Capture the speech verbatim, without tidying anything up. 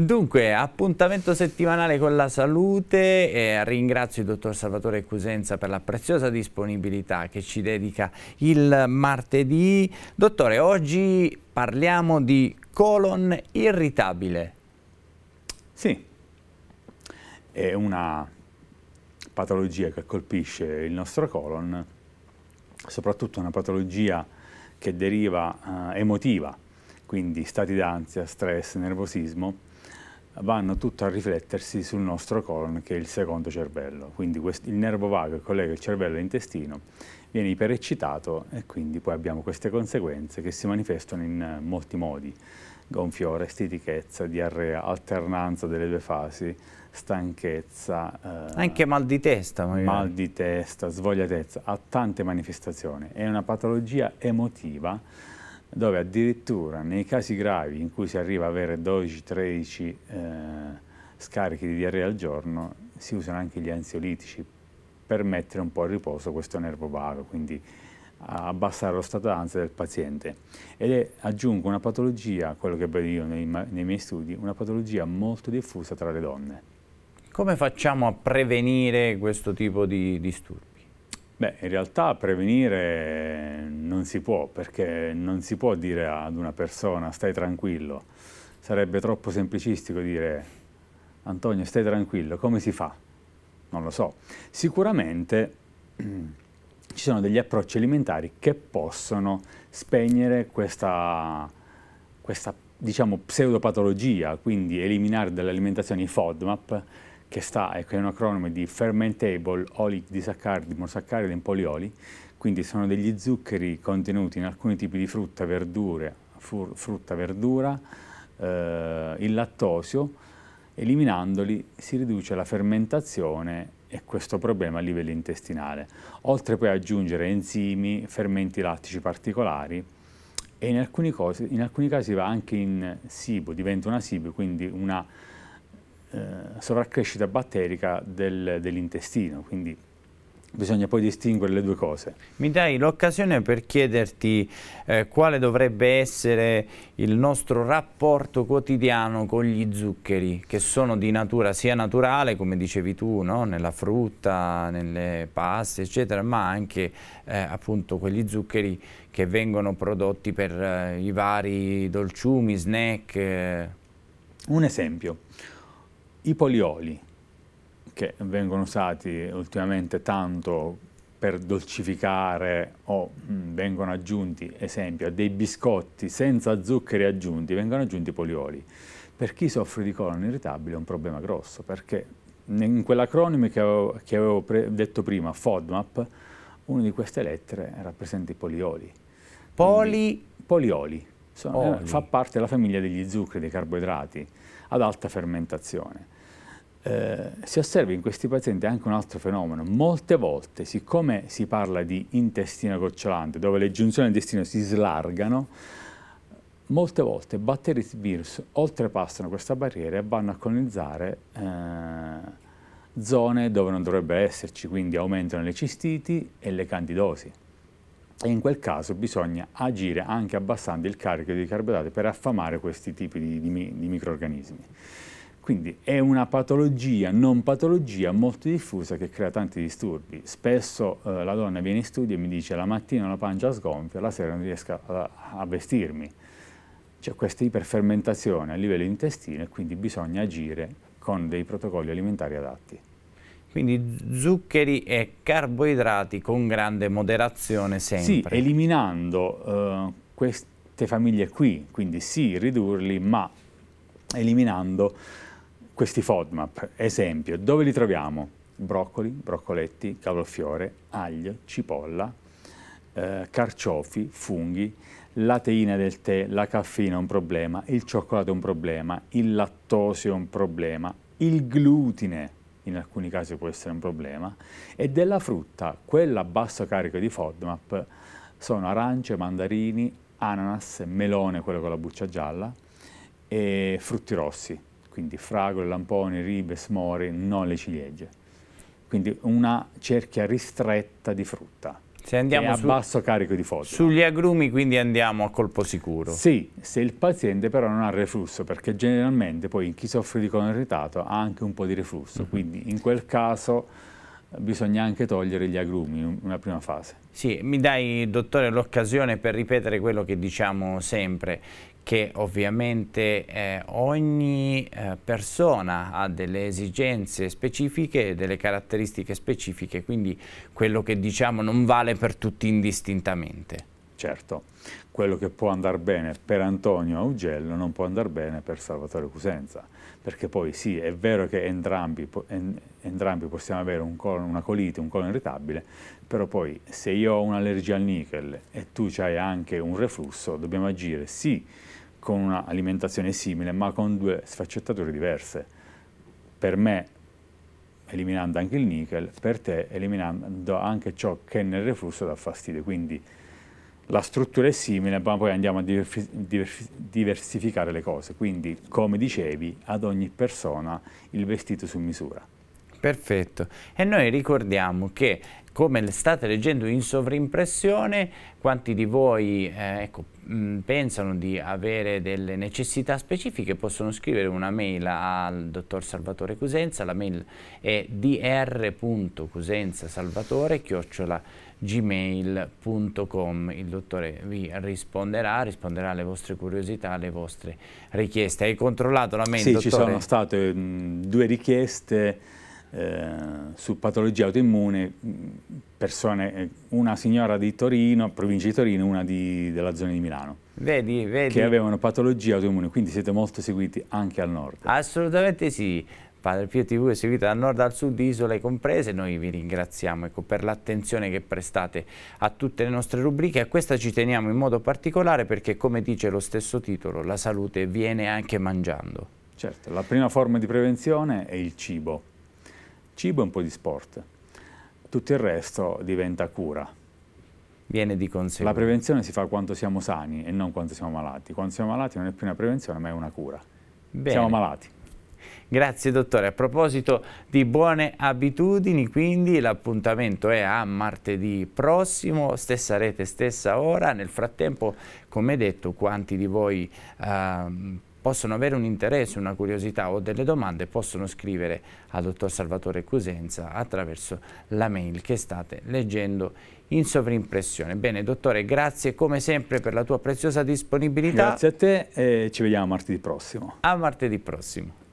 Dunque, appuntamento settimanale con la salute, eh, ringrazio il dottor Salvatore Cusenza per la preziosa disponibilità che ci dedica il martedì. Dottore, oggi parliamo di colon irritabile. Sì, è una patologia che colpisce il nostro colon, soprattutto una patologia che deriva eh, emotiva, quindi stati d'ansia, stress, nervosismo, vanno tutto a riflettersi sul nostro colon, che è il secondo cervello. Quindi il nervo vago che collega il cervello all'intestino viene ipereccitato e quindi poi abbiamo queste conseguenze che si manifestano in molti modi: gonfiore, stitichezza, diarrea, alternanza delle due fasi, stanchezza, eh, anche mal di testa magari. mal di testa, svogliatezza, ha tante manifestazioni. È una patologia emotiva dove addirittura nei casi gravi in cui si arriva a avere dodici tredici eh, scarichi di diarrea al giorno, si usano anche gli ansiolitici per mettere un po' a riposo questo nervo vago, quindi abbassare lo stato d'ansia del paziente. Ed è, aggiungo, una patologia, quello che vedo io nei, nei miei studi, una patologia molto diffusa tra le donne. Come facciamo a prevenire questo tipo di disturbi? Beh, in realtà prevenire non si può, perché non si può dire ad una persona stai tranquillo. Sarebbe troppo semplicistico dire Antonio stai tranquillo, come si fa? Non lo so. Sicuramente ci sono degli approcci alimentari che possono spegnere questa, questa diciamo, pseudopatologia, quindi eliminare dall'alimentazione i FODMAP, che sta, ecco, è un acronimo di fermentable oli disaccaridi, monosaccaridi e polioli, quindi sono degli zuccheri contenuti in alcuni tipi di frutta, verdure, fur, frutta, verdura, eh, il lattosio. Eliminandoli si riduce la fermentazione e questo problema a livello intestinale. Oltre poi ad aggiungere enzimi, fermenti lattici particolari, e in alcuni, cose, in alcuni casi va anche in SIBO, diventa una SIBO, quindi una Eh, sovraccrescita batterica del, dell'intestino, quindi bisogna poi distinguere le due cose. Mi dai l'occasione per chiederti eh, quale dovrebbe essere il nostro rapporto quotidiano con gli zuccheri, che sono di natura sia naturale, come dicevi tu, no? Nella frutta, nelle paste, eccetera, ma anche eh, appunto quegli zuccheri che vengono prodotti per eh, i vari dolciumi, snack. Eh. Un esempio: i polioli, che vengono usati ultimamente tanto per dolcificare o mh, vengono aggiunti, esempio, a dei biscotti senza zuccheri aggiunti, vengono aggiunti i polioli. Per chi soffre di colon irritabile è un problema grosso, perché in quell'acronimo che avevo, che avevo detto prima, FODMAP, una di queste lettere rappresenta i polioli. Poli? Polioli. Sono, fa parte della famiglia degli zuccheri, dei carboidrati ad alta fermentazione. Eh, si osserva in questi pazienti anche un altro fenomeno: molte volte, siccome si parla di intestino gocciolante, dove le giunzioni dell'intestino si slargano, molte volte batteri e virus oltrepassano questa barriera e vanno a colonizzare eh, zone dove non dovrebbero esserci, quindi aumentano le cistiti e le candidosi. E in quel caso bisogna agire anche abbassando il carico di carboidrati per affamare questi tipi di, di, di microrganismi. Quindi è una patologia, non patologia, molto diffusa che crea tanti disturbi. Spesso eh, la donna viene in studio e mi dice la mattina la pancia sgonfia, la sera non riesco a, a vestirmi. C'è questa iperfermentazione a livello intestino e quindi bisogna agire con dei protocolli alimentari adatti. Quindi zuccheri e carboidrati con grande moderazione sempre. Sì, eliminando eh, queste famiglie qui, quindi sì, ridurli, ma eliminando questi FODMAP. Esempio, dove li troviamo? Broccoli, broccoletti, cavolfiore, aglio, cipolla, eh, carciofi, funghi, la teina del tè, la caffeina è un problema, il cioccolato è un problema, il lattosio è un problema, il glutine in alcuni casi può essere un problema, e della frutta, quella a basso carico di FODMAP, sono arance, mandarini, ananas, melone, quello con la buccia gialla, e frutti rossi, quindi fragole, lamponi, ribes, more, non le ciliegie. Quindi una cerchia ristretta di frutta. Se andiamo a su, basso carico di FODMAP. Sugli agrumi quindi andiamo a colpo sicuro. Sì, se il paziente però non ha reflusso, perché generalmente poi chi soffre di colon irritato ha anche un po' di reflusso, mm-hmm. quindi in quel caso bisogna anche togliere gli agrumi in una prima fase. Sì, mi dai, dottore, l'occasione per ripetere quello che diciamo sempre, che ovviamente eh, ogni eh, persona ha delle esigenze specifiche e delle caratteristiche specifiche, quindi quello che diciamo non vale per tutti indistintamente. Certo, quello che può andare bene per Antonio Augello non può andare bene per Salvatore Cusenza, perché poi sì, è vero che entrambi, entrambi possiamo avere un colon, una colite, un colon irritabile, però poi se io ho un'allergia al nickel e tu hai anche un reflusso, dobbiamo agire sì con un'alimentazione simile, ma con due sfaccettature diverse. Per me eliminando anche il nickel, per te eliminando anche ciò che nel reflusso dà fastidio, quindi la struttura è simile, ma poi andiamo a diversificare le cose. Quindi, come dicevi, ad ogni persona il vestito su misura. Perfetto. E noi ricordiamo che, come state leggendo in sovrimpressione, quanti di voi eh, ecco, mh, pensano di avere delle necessità specifiche possono scrivere una mail al dottor Salvatore Cusenza. La mail è dr punto cusenza salvatore chiocciola gmail punto com. Il dottore vi risponderà, risponderà alle vostre curiosità, alle vostre richieste. Hai controllato la mail, sì, dottore? Sì, ci sono state mh, due richieste eh, su patologia autoimmune, persone, una signora di Torino, provincia di Torino, una di, della zona di Milano. Vedi, vedi. Che avevano patologia autoimmune, quindi siete molto seguiti anche al nord. Assolutamente sì. Padre Pio tivù è seguito dal nord al sud, isole comprese. Noi vi ringraziamo ecco, per l'attenzione che prestate a tutte le nostre rubriche. A questa ci teniamo in modo particolare perché, come dice lo stesso titolo, la salute viene anche mangiando. Certo, la prima forma di prevenzione è il cibo. Cibo e un po' di sport. Tutto il resto diventa cura. Viene di conseguenza. La prevenzione si fa quando siamo sani e non quando siamo malati. Quando siamo malati non è più una prevenzione ma è una cura. Bene. Siamo malati. Grazie dottore, a proposito di buone abitudini, quindi l'appuntamento è a martedì prossimo, stessa rete, stessa ora. Nel frattempo, come detto, quanti di voi eh, possono avere un interesse, una curiosità o delle domande possono scrivere al dottor Salvatore Cusenza attraverso la mail che state leggendo in sovrimpressione. Bene dottore, grazie come sempre per la tua preziosa disponibilità. Grazie a te e ci vediamo martedì prossimo. A martedì prossimo.